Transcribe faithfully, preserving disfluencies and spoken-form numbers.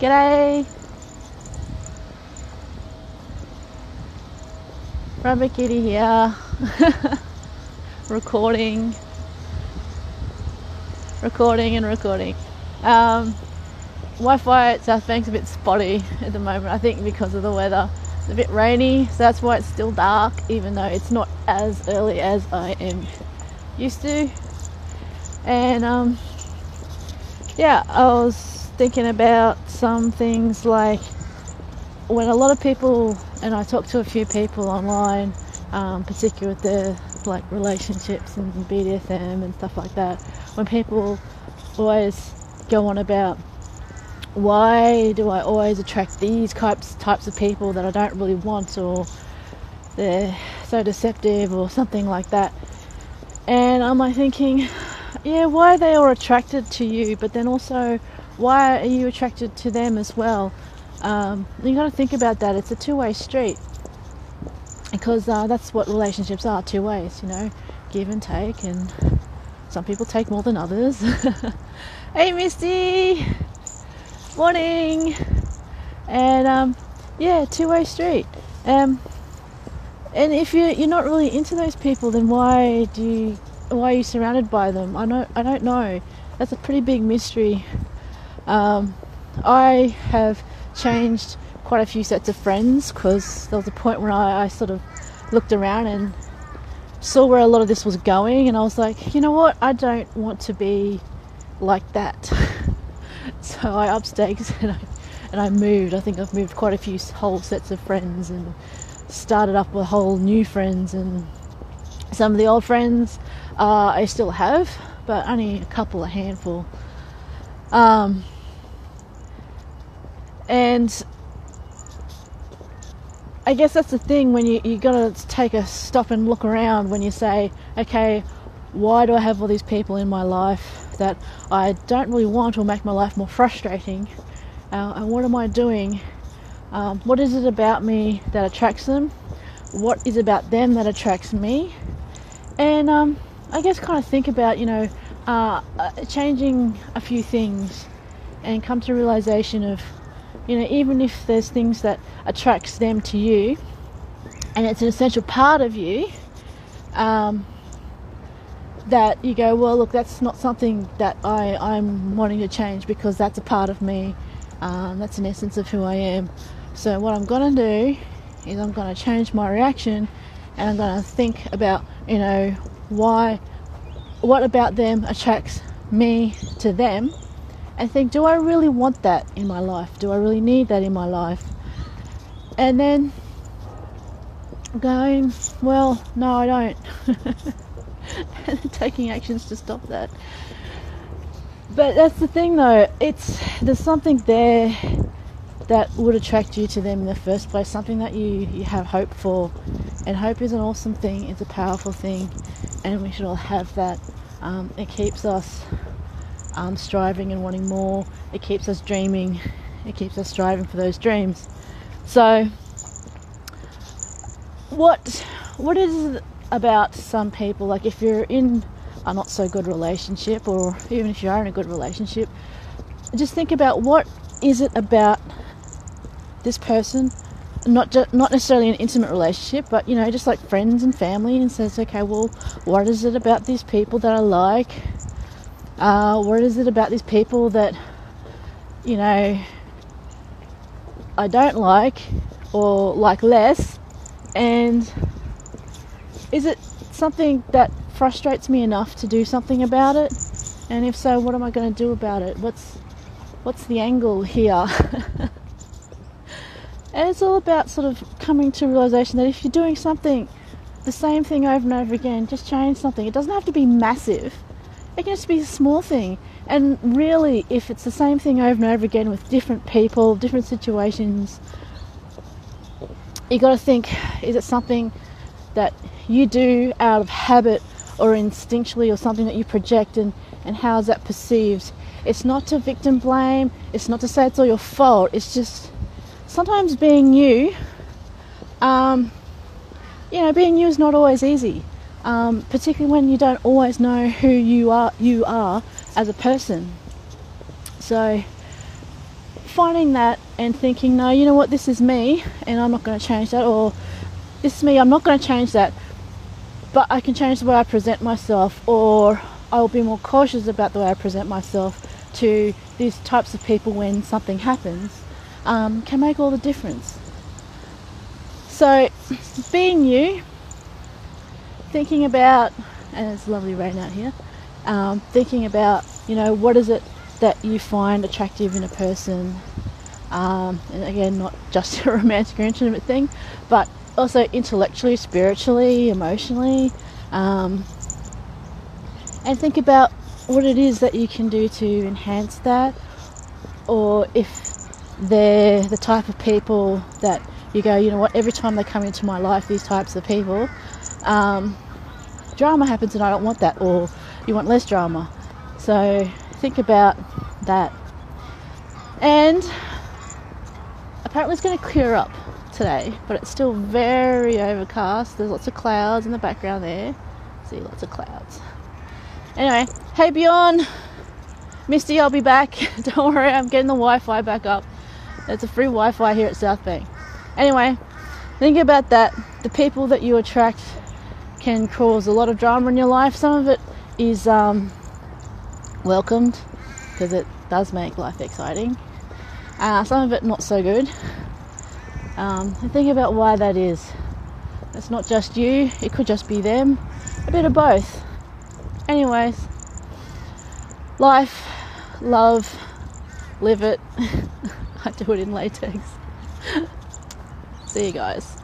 G'day. Rubber Kitty here. recording. Recording and recording. Um, Wi-Fi at South Bank's a bit spotty at the moment, I think because of the weather. It's a bit rainy, so that's why it's still dark, even though it's not as early as I am used to. And um, yeah, I was thinking about some things, like when a lot of people, and I talked to a few people online, um, particularly with their like relationships and B D S M and stuff like that, when people always go on about, why do I always attract these types types of people that I don't really want, or they're so deceptive or something like that? And I'm like thinking, yeah, why are they all attracted to you, but then also why are you attracted to them as well? Um, you got to think about that. It's a two-way street, because uh, that's what relationships are, two ways, you know, give and take, and some people take more than others. Hey Misty! Morning. And um yeah, two-way street. Um and if you you're not really into those people, then why do you why are you surrounded by them? I know I don't know. That's a pretty big mystery. Um I have changed quite a few sets of friends, because there was a point where I, I sort of looked around and saw where a lot of this was going, and I was like, you know what, I don't want to be like that. So I up stakes and I, and I moved. I think I've moved quite a few whole sets of friends, and started up with whole new friends, and some of the old friends uh, I still have, but only a couple, a handful. Um, and I guess that's the thing, when you, you got to take a stop and look around when you say, okay, why do I have all these people in my life that I don't really want, or make my life more frustrating? Uh, and what am I doing? Um, what is it about me that attracts them? What is about them that attracts me? And um, I guess kind of think about, you know, uh, changing a few things, and come to a realization of, you know, even if there's things that attracts them to you, and it's an essential part of you, um, that you go, well, look, that's not something that I, I'm wanting to change, because that's a part of me, um, that's an essence of who I am. So what I'm going to do is I'm going to change my reaction, and I'm going to think about, you know, why, what about them attracts me to them, and think, do I really want that in my life? Do I really need that in my life? And then going, well, no, I don't. And taking actions to stop that. But that's the thing though, it's there's something there that would attract you to them in the first place, something that you, you have hope for. And hope is an awesome thing, it's a powerful thing, and we should all have that. Um, it keeps us um, striving and wanting more, it keeps us dreaming, it keeps us striving for those dreams. So what what is it about some people, like if you're in a not so good relationship, or even if you are in a good relationship, just think about, what is it about this person, not just, not necessarily an intimate relationship, but you know, just like friends and family, and says, okay, well, what is it about these people that I like? Uh, what is it about these people that, you know, I don't like, or like less? And is it something that frustrates me enough to do something about it? And if so, what am I going to do about it? What's what's the angle here? And it's all about sort of coming to a realization that if you're doing something, the same thing over and over again, just change something. It doesn't have to be massive. It can just be a small thing. And really, if it's the same thing over and over again with different people, different situations, you got to think, is it something that you do out of habit or instinctually, or something that you project, and, and how is that perceived? It's not to victim blame, it's not to say it's all your fault, it's just sometimes being you, um, you know, being you is not always easy, um, particularly when you don't always know who you are, you are as a person. So finding that and thinking, no, you know what, this is me and I'm not going to change that, or this is me, I'm not going to change that, but I can change the way I present myself, or I'll be more cautious about the way I present myself to these types of people when something happens, um, can make all the difference. So being you, thinking about, and it's lovely rain out here, um, thinking about, you know, what is it that you find attractive in a person, um, and again, not just a romantic or intimate thing, but also intellectually, spiritually, emotionally, um, and think about what it is that you can do to enhance that, or if they're the type of people that you go, you know what, every time they come into my life, these types of people, um, drama happens and I don't want that, or you want less drama. So think about that. And apparently it's going to clear up today, but it's still very overcast. There's lots of clouds in the background there. See, lots of clouds. Anyway, hey Bjorn, Misty, I'll be back. Don't worry, I'm getting the Wi-Fi back up. It's a free Wi-Fi here at South Bank. Anyway, think about that. The people that you attract can cause a lot of drama in your life. Some of it is um, welcomed because it does make life exciting. Uh, some of it not so good. Um, and think about why that is. It's not just you. It could just be them. A bit of both. Anyways, life, love, live it. I do it in latex. See you guys.